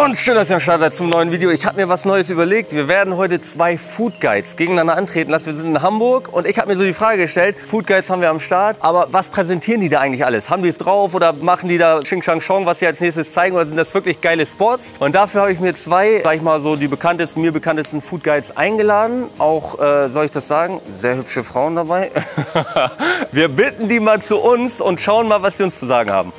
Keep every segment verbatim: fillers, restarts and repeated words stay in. Und schön, dass ihr am Start seid zum neuen Video. Ich habe mir was Neues überlegt. Wir werden heute zwei Food Guides gegeneinander antreten lassen. Wir sind in Hamburg und ich habe mir so die Frage gestellt, Food Guides haben wir am Start, aber was präsentieren die da eigentlich alles? Haben die es drauf oder machen die da Xing Shang Shong, was sie als nächstes zeigen, oder sind das wirklich geile Spots? Und dafür habe ich mir zwei, sag ich mal so, die bekanntesten, mir bekanntesten Food Guides eingeladen. Auch, äh, soll ich das sagen, sehr hübsche Frauen dabei. Wir bitten die mal zu uns und schauen mal, was sie uns zu sagen haben.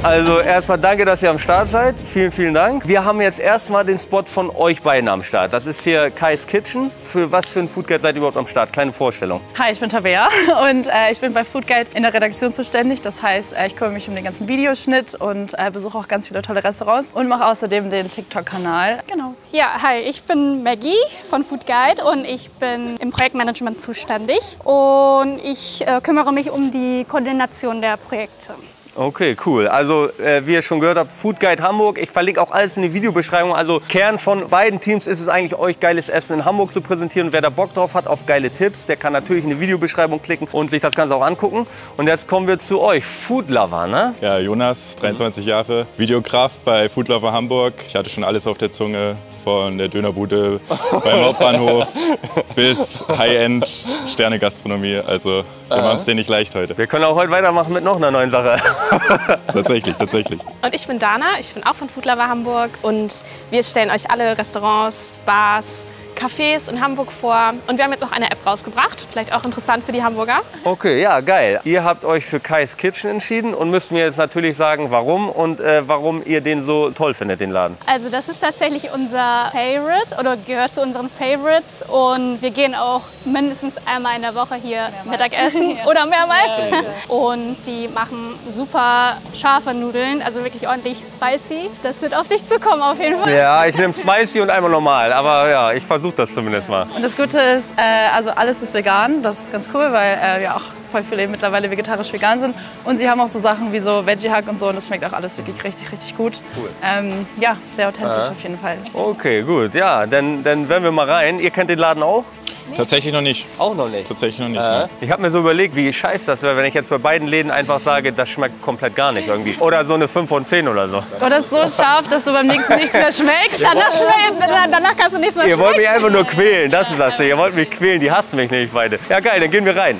Also erstmal danke, dass ihr am Start seid. Vielen, vielen Dank. Wir haben jetzt erstmal den Spot von euch beiden am Start. Das ist hier Kai's Kitchen. Für was für ein Food Guide seid ihr überhaupt am Start? Kleine Vorstellung. Hi, ich bin Tabea und äh, ich bin bei Food Guide in der Redaktion zuständig. Das heißt, äh, ich kümmere mich um den ganzen Videoschnitt und äh, besuche auch ganz viele tolle Restaurants und mache außerdem den TikTok-Kanal. Genau. Ja, hi, ich bin Maggie von Food Guide und ich bin im Projektmanagement zuständig. Und ich äh, kümmere mich um die Koordination der Projekte. Okay, cool. Also äh, wie ihr schon gehört habt, Food Guide Hamburg. Ich verlinke auch alles in die Videobeschreibung. Also Kern von beiden Teams ist es eigentlich, euch geiles Essen in Hamburg zu präsentieren. Und wer da Bock drauf hat auf geile Tipps, der kann natürlich in die Videobeschreibung klicken und sich das Ganze auch angucken. Und jetzt kommen wir zu euch, Food Lover, ne? Ja, Jonas, dreiundzwanzig mhm. Jahre, Videograf bei Food Lover Hamburg. Ich hatte schon alles auf der Zunge, von der Dönerbude beim Hauptbahnhof bis High-End Sterne-Gastronomie. Also wir machen es denen nicht leicht heute. Wir können auch heute weitermachen mit noch einer neuen Sache. Tatsächlich, tatsächlich. Und ich bin Dana, ich bin auch von Food Lover Hamburg und wir stellen euch alle Restaurants, Bars, Cafés in Hamburg vor. Und wir haben jetzt auch eine App rausgebracht, vielleicht auch interessant für die Hamburger. Okay, ja, geil. Ihr habt euch für Kai's Kitchen entschieden und müsst mir jetzt natürlich sagen, warum und äh, warum ihr den so toll findet, den Laden. Also das ist tatsächlich unser Favorite oder gehört zu unseren Favorites und wir gehen auch mindestens einmal in der Woche hier mehrmals Mittagessen ja. oder mehrmals. Ja, ja. Und die machen super scharfe Nudeln, also wirklich ordentlich spicy. Das wird auf dich zukommen auf jeden Fall. Ja, ich nehme spicy und einmal normal, aber ja, ich versuche das zumindest mal. Und das Gute ist, äh, also alles ist vegan, das ist ganz cool, weil äh, wir auch voll viele mittlerweile vegetarisch-vegan sind. Und sie haben auch so Sachen wie so Veggie-Hack und so und das schmeckt auch alles wirklich richtig, richtig gut. Cool. Ähm, ja, sehr authentisch äh. auf jeden Fall. Okay, gut, ja, dann, dann werden wir mal rein. Ihr kennt den Laden auch? Nee. Tatsächlich noch nicht. Auch noch nicht? Tatsächlich noch nicht, äh. ne? Ich habe mir so überlegt, wie scheiße das wäre, wenn ich jetzt bei beiden Läden einfach sage, das schmeckt komplett gar nicht irgendwie. Oder so eine fünf von zehn oder so. Oder ist so scharf, dass du beim nächsten nichts mehr schmeckst. Danach, schmeck, danach kannst du nichts mehr ihr schmecken. Ihr wollt mich einfach nur quälen, das ist das. Ihr wollt mich quälen, die hassen mich nicht beide. Ja geil, dann gehen wir rein.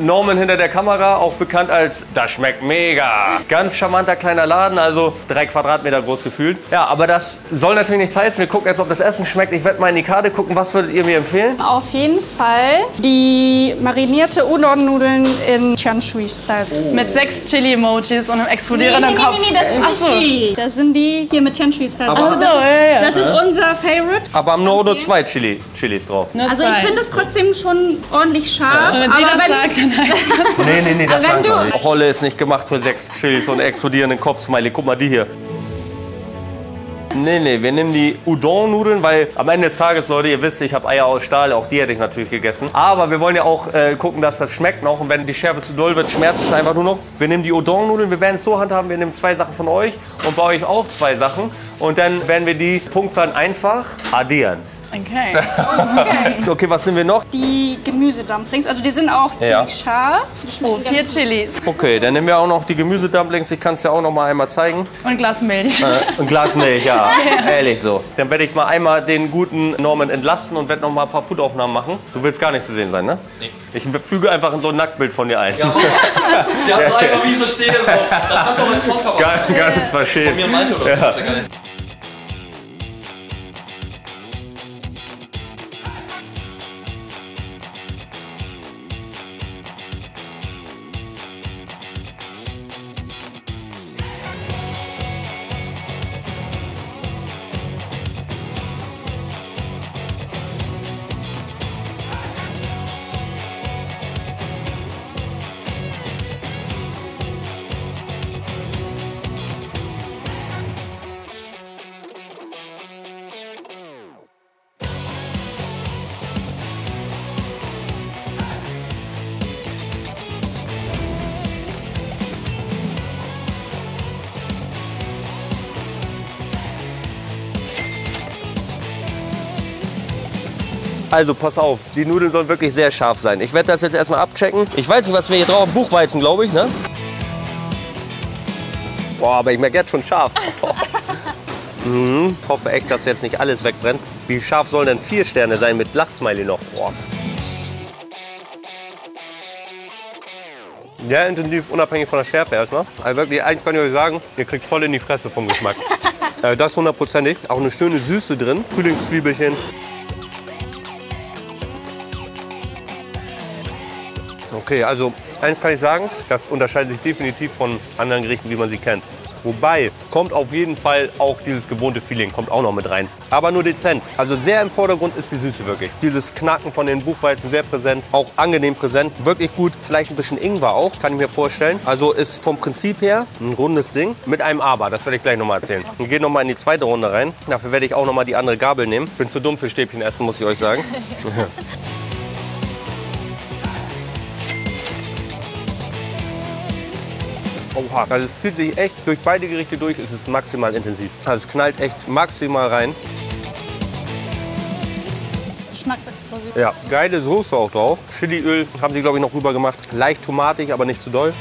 Norman hinter der Kamera, auch bekannt als das schmeckt mega. Ganz charmanter kleiner Laden, also drei Quadratmeter groß gefühlt. Ja, aber das soll natürlich nichts heißen. Wir gucken jetzt, ob das Essen schmeckt. Ich werde mal in die Karte gucken. Was würdet ihr mir empfehlen? Auf jeden Fall die marinierte Udon-Nudeln in Chianshui-Style. Oh. Mit sechs Chili-Emojis und einem explodierenden nee, nee, Kopf. Nee, nee, nee, das ist nicht Chili. Das sind die hier mit Chianshui-Style. Also das, oh, ist, ja, ja. das ist unser Favorite. Aber haben nur, nur zwei Chili, Chilis drauf. Nur also zwei. Ich finde es trotzdem schon ordentlich scharf. Ja. Wenn aber sie das sagt, nee, nee, nee, das sagt man nicht. Holle ist nicht gemacht für sechs Chilis und explodierenden Kopf-Smiley. Guck mal die hier. Nee, nee, wir nehmen die Udon-Nudeln, weil am Ende des Tages, Leute, ihr wisst, ich habe Eier aus Stahl, auch die hätte ich natürlich gegessen. Aber wir wollen ja auch äh, gucken, dass das schmeckt noch und wenn die Schärfe zu doll wird, schmerzt es einfach nur noch. Wir nehmen die Udon-Nudeln, wir werden es so handhaben, wir nehmen zwei Sachen von euch und bei euch auch zwei Sachen. Und dann werden wir die Punktzahlen einfach addieren. Okay. Okay. Okay, was sind wir noch? Die Gemüsedumplings, also die sind auch ziemlich ja. scharf. Oh, vier Chilis. Okay, dann nehmen wir auch noch die Gemüsedumplings, ich kann es ja auch noch mal einmal zeigen. Und ein Glas Milch. Äh, ein Glas Milch, ja, ja, ehrlich so. Dann werde ich mal einmal den guten Norman entlasten und werde noch mal ein paar Foodaufnahmen machen. Du willst gar nicht zu sehen sein, ne? Nee. Ich füge einfach so ein Nacktbild von dir ein. Ja, ja, so einfach wie ich so stehe. So. Das kannst du auch als Vorkauf machen. Ganz verschieden. Von mir Mantu oder so, ja. Das ist ja geil. Also pass auf, die Nudeln sollen wirklich sehr scharf sein. Ich werde das jetzt erstmal abchecken. Ich weiß nicht, was wir hier drauf haben. Buchweizen, glaube ich, ne? Boah, aber ich merke jetzt schon scharf. Mhm, hoffe echt, dass jetzt nicht alles wegbrennt. Wie scharf sollen denn vier Sterne sein mit Lachsmiley noch? Boah. Sehr intensiv, unabhängig von der Schärfe erstmal. Also wirklich, eins kann ich euch sagen, ihr kriegt voll in die Fresse vom Geschmack. Das hundertprozentig. Auch eine schöne Süße drin. Frühlingszwiebelchen. Okay, also eins kann ich sagen, das unterscheidet sich definitiv von anderen Gerichten, wie man sie kennt. Wobei, kommt auf jeden Fall auch dieses gewohnte Feeling, kommt auch noch mit rein. Aber nur dezent. Also sehr im Vordergrund ist die Süße wirklich. Dieses Knacken von den Buchweizen sehr präsent, auch angenehm präsent, wirklich gut. Vielleicht ein bisschen Ingwer auch, kann ich mir vorstellen. Also ist vom Prinzip her ein rundes Ding mit einem Aber, das werde ich gleich nochmal erzählen. Wir gehen nochmal in die zweite Runde rein. Dafür werde ich auch nochmal die andere Gabel nehmen. Ich bin zu dumm für Stäbchen essen, muss ich euch sagen. Oha, also es zieht sich echt durch beide Gerichte durch, es ist maximal intensiv. Also es knallt echt maximal rein. Geschmacksexplosion. Ja, geile Soße auch drauf. Chiliöl haben sie, glaube ich, noch rüber gemacht. Leicht tomatig, aber nicht zu doll.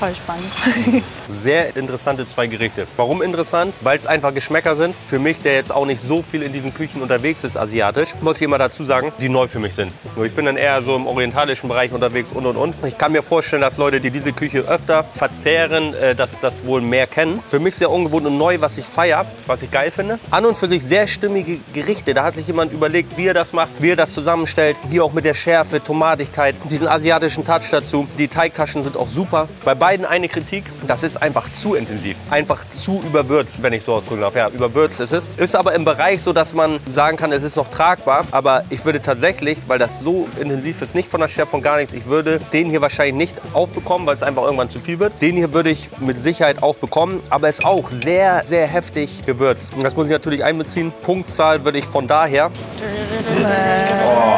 Voll spannend. Sehr interessante zwei Gerichte. Warum interessant? Weil es einfach Geschmäcker sind. Für mich, der jetzt auch nicht so viel in diesen Küchen unterwegs ist, asiatisch, muss ich immer dazu sagen, die neu für mich sind. Ich bin dann eher so im orientalischen Bereich unterwegs und und und. Ich kann mir vorstellen, dass Leute, die diese Küche öfter verzehren, dass das wohl mehr kennen. Für mich sehr ungewohnt und neu, was ich feiere, was ich geil finde. An und für sich sehr stimmige Gerichte. Da hat sich jemand überlegt, wie er das macht, wie er das zusammenstellt. Hier auch mit der Schärfe, Tomatigkeit, diesen asiatischen Touch dazu. Die Teigtaschen sind auch super. Bei beiden eine Kritik, das ist einfach zu intensiv, einfach zu überwürzt, wenn ich so ausdrücken darf. Ja, überwürzt ist es. Ist aber im Bereich so, dass man sagen kann, es ist noch tragbar. Aber ich würde tatsächlich, weil das so intensiv ist, nicht von der Schärfe, von gar nichts, ich würde den hier wahrscheinlich nicht aufbekommen, weil es einfach irgendwann zu viel wird. Den hier würde ich mit Sicherheit aufbekommen, aber ist auch sehr, sehr heftig gewürzt. Das muss ich natürlich einbeziehen. Punktzahl würde ich von daher oh.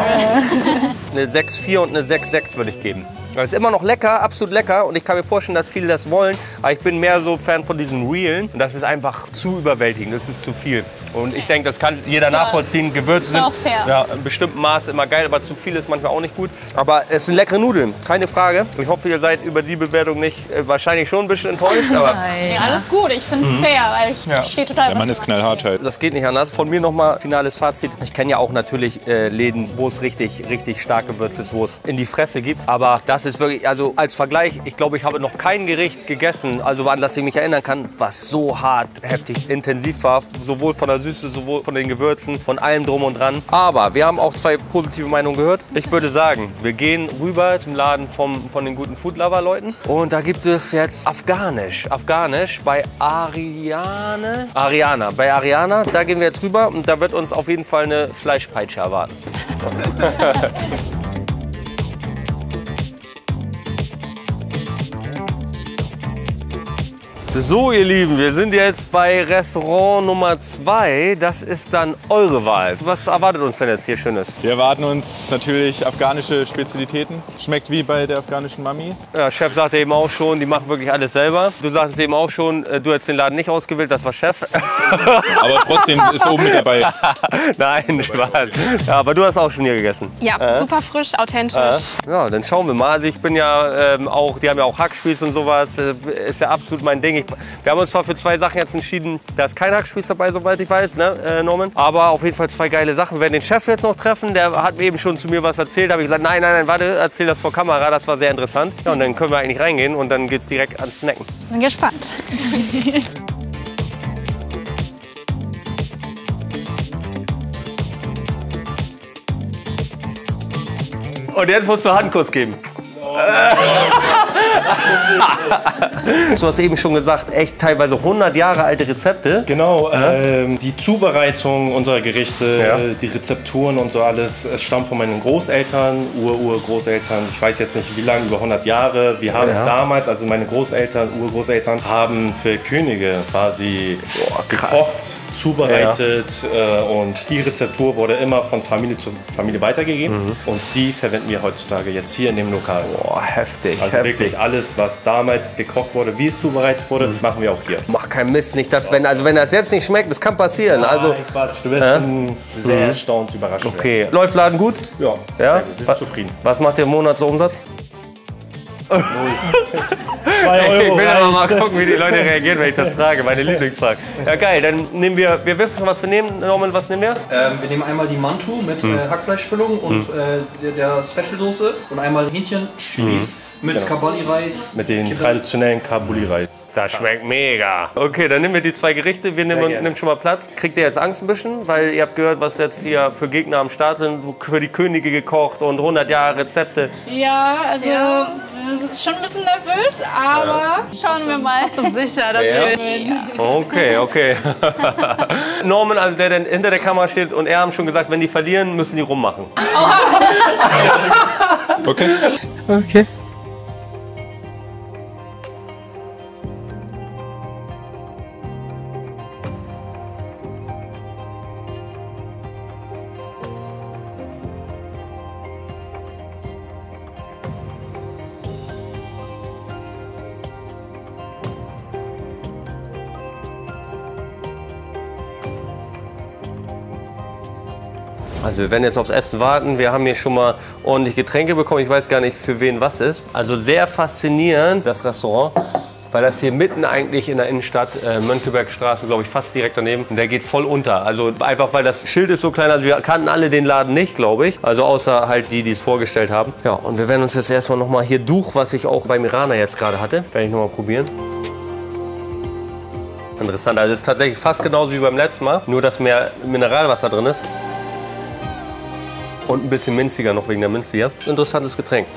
eine sechs Komma vier und eine sechs Komma sechs würde ich geben. Das ist immer noch lecker, absolut lecker und ich kann mir vorstellen, dass viele das wollen, aber ich bin mehr so Fan von diesen Reelen und das ist einfach zu überwältigend, das ist zu viel. Und ich denke, das kann jeder nachvollziehen, Gewürze sind ja, in bestimmtem Maß immer geil, aber zu viel ist manchmal auch nicht gut. Aber es sind leckere Nudeln, keine Frage. Ich hoffe, ihr seid über die Bewertung nicht, äh, wahrscheinlich schon ein bisschen enttäuscht, aber... Ja, alles gut, ich finde es mhm. fair, weil ich ja. stehe total... Der Mann ist knallhart halt. Das geht nicht anders. Von mir nochmal finales Fazit. Ich kenne ja auch natürlich äh, Läden, wo es richtig, richtig stark gewürzt ist, wo es in die Fresse gibt, aber das ist wirklich, also als Vergleich, ich glaube, ich habe noch kein Gericht gegessen, also an das ich mich erinnern kann, was so hart, heftig, intensiv war, sowohl von der Süße, sowohl von den Gewürzen, von allem drum und dran. Aber wir haben auch zwei positive Meinungen gehört. Ich würde sagen, wir gehen rüber zum Laden vom, von den guten Food Lover Leuten und da gibt es jetzt Afghanisch, Afghanisch bei Ariane, Ariana, bei Ariana, da gehen wir jetzt rüber und da wird uns auf jeden Fall eine Fleischpeitsche erwarten. So, ihr Lieben, wir sind jetzt bei Restaurant Nummer zwei. Das ist dann eure Wahl. Was erwartet uns denn jetzt hier Schönes? Wir erwarten uns natürlich afghanische Spezialitäten. Schmeckt wie bei der afghanischen Mami. Ja, Chef sagte eben auch schon, die machen wirklich alles selber. Du sagtest eben auch schon, du hättest den Laden nicht ausgewählt, das war Chef. Aber trotzdem ist oben mit dabei. Nein, Spaß. Ja, aber du hast auch schon hier gegessen. Ja, äh? super frisch, authentisch. Äh? Ja, dann schauen wir mal. Also ich bin ja ähm, auch, die haben ja auch Hackspieß und sowas. Ist ja absolut mein Ding. Ich Wir haben uns zwar für zwei Sachen jetzt entschieden, da ist kein Hackspieß dabei, soweit ich weiß, ne, äh, Norman? Aber auf jeden Fall zwei geile Sachen. Wir werden den Chef jetzt noch treffen, der hat mir eben schon zu mir was erzählt. Da habe ich gesagt, nein, nein, nein, warte, erzähl das vor Kamera, das war sehr interessant. Ja, und dann können wir eigentlich reingehen und dann geht's direkt ans Snacken. Bin gespannt. Und jetzt musst du Handkuss geben. Oh du hast eben schon gesagt, echt teilweise hundert Jahre alte Rezepte. Genau, ähm, die Zubereitung unserer Gerichte, ja. die Rezepturen und so alles, es stammt von meinen Großeltern, Ur-Ur-Großeltern, ich weiß jetzt nicht wie lange, über hundert Jahre. Wir haben ja. damals, also meine Großeltern, Urgroßeltern, haben für Könige quasi Boah, gekocht, zubereitet, ja. äh, und die Rezeptur wurde immer von Familie zu Familie weitergegeben, mhm. und die verwenden wir heutzutage jetzt hier in dem Lokal. Boah, heftig, also heftig. Wirklich alles, was damals gekocht wurde, wie es zubereitet wurde, mhm. machen wir auch hier. Mach keinen Mist, nicht das, wenn, also wenn das jetzt nicht schmeckt, das kann passieren. Nein, also, Quatsch, du wirst äh? schon sehr mhm. erstaunt überrascht. Okay, werden. Läuft Laden gut? Ja, ja? Sehr gut. Wir sind zufrieden. Was macht ihr im Monat so Umsatz? zwei Euro. Ich will aber mal gucken, wie die Leute reagieren, wenn ich das frage. Meine Lieblingsfrage. Ja, geil, dann nehmen wir, wir wissen schon, was wir nehmen. Norman, was nehmen wir? Ähm, wir nehmen einmal die Mantu mit hm. äh, Hackfleischfüllung und hm. äh, der Special-Soße und einmal Hähnchen Chilis hm. mit genau. Kabuli-Reis. Mit den Kippen. Traditionellen Kabuli-Reis. Das Krass. Schmeckt mega. Okay, dann nehmen wir die zwei Gerichte. Wir nehmen, nehmen schon mal Platz. Kriegt ihr jetzt Angst ein bisschen? Weil ihr habt gehört, was jetzt hier für Gegner am Start sind, für die Könige gekocht und hundert Jahre Rezepte. Ja, also... Ja. Wir sind schon ein bisschen nervös, aber ja. schauen wir mal. Zum sicher, dass ja. wir gewinnen. Okay, okay. Norman, also der, der hinter der Kamera steht, und er haben schon gesagt, wenn die verlieren, müssen die rummachen. Oha. Okay. Okay. Also wir werden jetzt aufs Essen warten. Wir haben hier schon mal ordentlich Getränke bekommen. Ich weiß gar nicht, für wen was ist. Also sehr faszinierend, das Restaurant. Weil das hier mitten eigentlich in der Innenstadt, äh, Mönckebergstraße, glaube ich, fast direkt daneben. Und der geht voll unter. Also einfach, weil das Schild ist so klein. Also wir kannten alle den Laden nicht, glaube ich. Also außer halt die, die es vorgestellt haben. Ja, und wir werden uns jetzt erstmal nochmal hier durch, was ich auch beim Iraner jetzt gerade hatte. Werde ich nochmal probieren. Interessant. Also es ist tatsächlich fast genauso wie beim letzten Mal. Nur, dass mehr Mineralwasser drin ist. Und ein bisschen minziger noch wegen der Minze hier. Interessantes Getränk.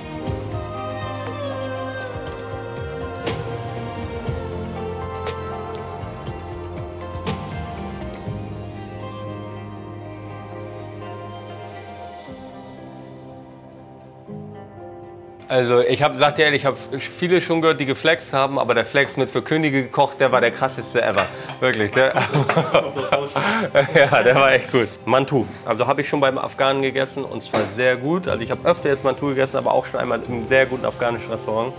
Also ich habe, sagt ihr ehrlich, ich habe viele schon gehört, die geflext haben, aber der Flex mit für Könige gekocht, der war der krasseste ever. Wirklich, der, ja, der war echt gut. Mantu, also habe ich schon beim Afghanen gegessen und zwar sehr gut. Also ich habe öfter jetzt Mantu gegessen, aber auch schon einmal im sehr guten afghanischen Restaurant.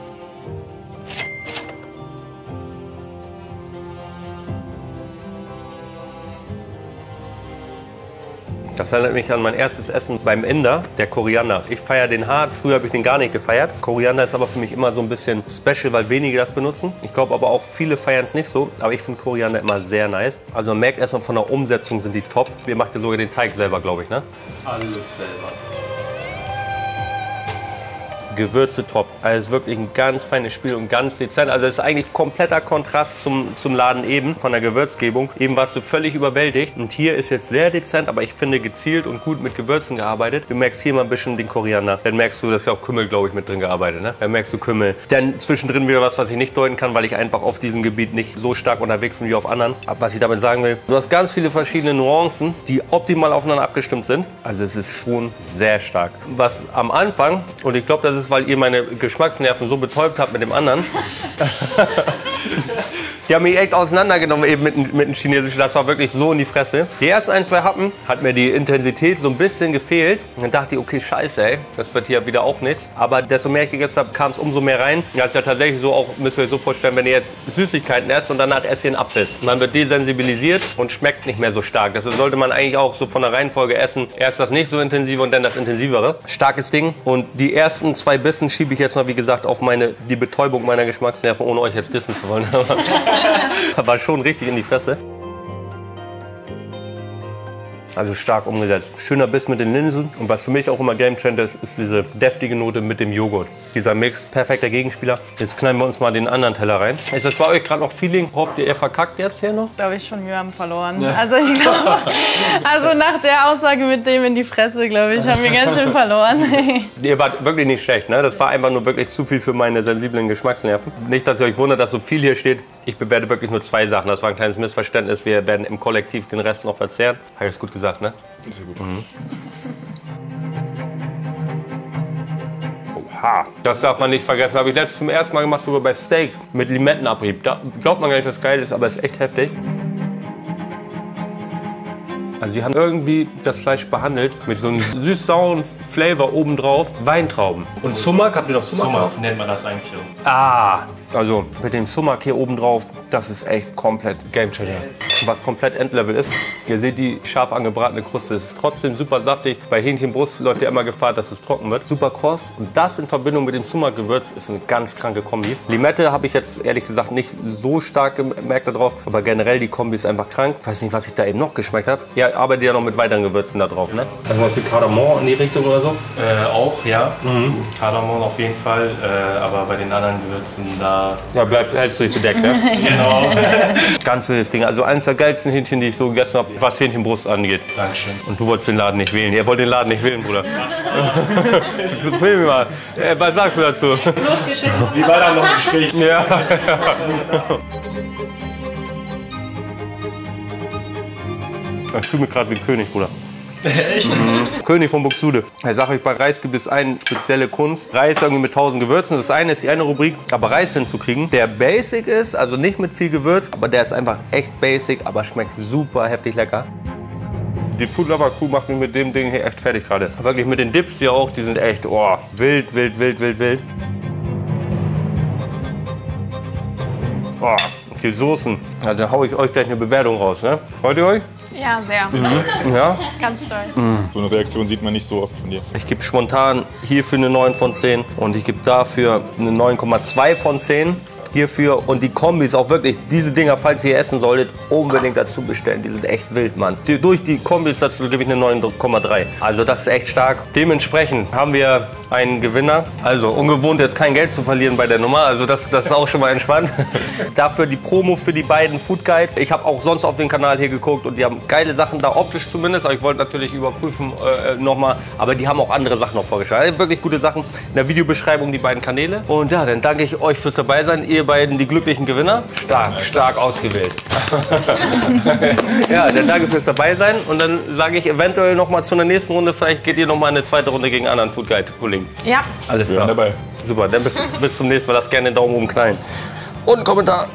Das erinnert mich an mein erstes Essen beim Inder, der Koriander. Ich feiere den hart, früher habe ich den gar nicht gefeiert. Koriander ist aber für mich immer so ein bisschen special, weil wenige das benutzen. Ich glaube aber auch, viele feiern es nicht so, aber ich finde Koriander immer sehr nice. Also man merkt erstmal, von der Umsetzung sind die top. Ihr macht ja sogar den Teig selber, glaube ich, ne? Alles selber. Gewürze top. Also wirklich ein ganz feines Spiel und ganz dezent. Also das ist eigentlich kompletter Kontrast zum, zum Laden eben, von der Gewürzgebung. Eben warst du völlig überwältigt. Und hier ist jetzt sehr dezent, aber ich finde gezielt und gut mit Gewürzen gearbeitet. Du merkst hier mal ein bisschen den Koriander. Dann merkst du, dass ja auch Kümmel, glaube ich, mit drin gearbeitet, ne? Dann merkst du Kümmel. Dann zwischendrin wieder was, was ich nicht deuten kann, weil ich einfach auf diesem Gebiet nicht so stark unterwegs bin wie auf anderen. Aber was ich damit sagen will, du hast ganz viele verschiedene Nuancen, die optimal aufeinander abgestimmt sind. Also es ist schon sehr stark. Was am Anfang, und ich glaube, das ist, weil ihr meine Geschmacksnerven so betäubt habt mit dem anderen. Die haben mich echt auseinandergenommen eben mit, mit dem Chinesischen. Das war wirklich so in die Fresse. Die ersten ein, zwei Happen hat mir die Intensität so ein bisschen gefehlt. Dann dachte ich, okay, scheiße, ey, das wird hier wieder auch nichts. Aber desto mehr ich gegessen habe, kam es umso mehr rein. Das ist ja tatsächlich so, auch müsst ihr euch so vorstellen, wenn ihr jetzt Süßigkeiten esst und danach esst ihr einen Apfel. Man wird desensibilisiert und schmeckt nicht mehr so stark. Deshalb sollte man eigentlich auch so von der Reihenfolge essen. Erst das nicht so intensive und dann das intensivere. Starkes Ding. Und die ersten zwei Bissen schiebe ich jetzt mal, wie gesagt, auf meine, die Betäubung meiner Geschmacksnerven, ohne euch jetzt dissen zu wollen. War schon richtig in die Fresse. Also stark umgesetzt. Schöner Biss mit den Linsen. Und was für mich auch immer Gamechanger ist, ist diese deftige Note mit dem Joghurt. Dieser Mix, perfekter Gegenspieler. Jetzt knallen wir uns mal den anderen Teller rein. Ist das bei euch gerade noch Feeling? Hofft ihr, ihr verkackt jetzt hier noch? Glaube ich schon, wir haben verloren. Ja. Also ich glaube, also nach der Aussage mit dem in die Fresse, glaube ich, haben wir ganz schön verloren. Ihr wart wirklich nicht schlecht, ne? Das war einfach nur wirklich zu viel für meine sensiblen Geschmacksnerven. Nicht, dass ihr euch wundert, dass so viel hier steht. Ich bewerte wirklich nur zwei Sachen. Das war ein kleines Missverständnis. Wir werden im Kollektiv den Rest noch verzehren. Habe ich es gut gesagt, ne? Sehr gut. Mhm. Oha. Das darf man nicht vergessen. Habe ich letztes zum ersten Mal gemacht, sogar bei Steak mit Limettenabrieb. Da glaubt man gar nicht, dass es geil ist, aber es ist echt heftig. Also sie haben irgendwie das Fleisch behandelt mit so einem süß-sauren Flavor obendrauf, Weintrauben. Und Sumak, habt ihr noch Sumak? Sumak nennt man das eigentlich auch. Ah, also mit dem Sumak hier obendrauf, das ist echt komplett Gamechanger. Was komplett Endlevel ist, ihr seht die scharf angebratene Kruste, es ist trotzdem super saftig. Bei Hähnchenbrust läuft ja immer Gefahr, dass es trocken wird. Super kross und das in Verbindung mit dem Sumak-Gewürz ist eine ganz kranke Kombi. Limette habe ich jetzt ehrlich gesagt nicht so stark gemerkt darauf, aber generell die Kombi ist einfach krank. Ich weiß nicht, was ich da eben noch geschmeckt habe. Ihr arbeitet ja noch mit weiteren Gewürzen da drauf, ne? Also was für Kardamom in die Richtung oder so? Äh, auch, ja. Mhm. Kardamom auf jeden Fall, äh, aber bei den anderen Gewürzen da... Ja, bleibst, hältst du dich bedeckt, ne? Genau. Ganz wildes Ding, also eines der geilsten Hähnchen, die ich so gegessen habe, was Hähnchenbrust angeht. Dankeschön. Und du wolltest den Laden nicht wählen. Ihr wollt den Laden nicht wählen, Bruder. Film mal. Äh, was sagst du dazu? Losgeschissen. Wie war da noch ein Gespräch? Ja. Ich fühle mich gerade wie König, Bruder. Echt? Mhm. König von Buxude. Ich sage euch, bei Reis gibt es eine spezielle Kunst. Reis irgendwie mit tausend Gewürzen, das eine ist die eine Rubrik, aber Reis hinzukriegen, der basic ist, also nicht mit viel Gewürz, aber der ist einfach echt basic, aber schmeckt super heftig lecker. Die Food Lover Crew macht mich mit dem Ding hier echt fertig gerade. Wirklich mit den Dips hier auch, die sind echt, oh, wild, wild, wild, wild, wild. Oh, die Soßen, also da haue ich euch gleich eine Bewertung raus, ne? Freut ihr euch? Ja, sehr. Mhm. Ja? Ganz toll. Mhm. So eine Reaktion sieht man nicht so oft von dir. Ich gebe spontan hierfür eine neun von zehn und ich gebe dafür eine neun Komma zwei von zehn hierfür. Und die Kombis auch wirklich, diese Dinger, falls ihr essen solltet, unbedingt dazu bestellen. Die sind echt wild, Mann. Die, durch die Kombis dazu gebe ich eine neun Komma drei. Also das ist echt stark. Dementsprechend haben wir einen Gewinner. Also ungewohnt jetzt kein Geld zu verlieren bei der Nummer. Also das, das ist auch schon mal entspannt. Dafür die Promo für die beiden Food Guides. Ich habe auch sonst auf den Kanal hier geguckt und die haben geile Sachen da, optisch zumindest. Aber ich wollte natürlich überprüfen äh, nochmal. Aber die haben auch andere Sachen noch vorgestellt. Also wirklich gute Sachen. In der Videobeschreibung die beiden Kanäle. Und ja, dann danke ich euch fürs Dabeisein. Ihr beiden die glücklichen Gewinner. Stark, stark ausgewählt. Ja, dann danke fürs Dabeisein. Und dann sage ich eventuell nochmal zu einer nächsten Runde. Vielleicht geht ihr nochmal eine zweite Runde gegen anderen Food Guide-Kollegen. Ja. Alles klar. Dabei. Super, dann bis, bis zum nächsten Mal. Lasst gerne den Daumen oben knallen. Und einen Kommentar.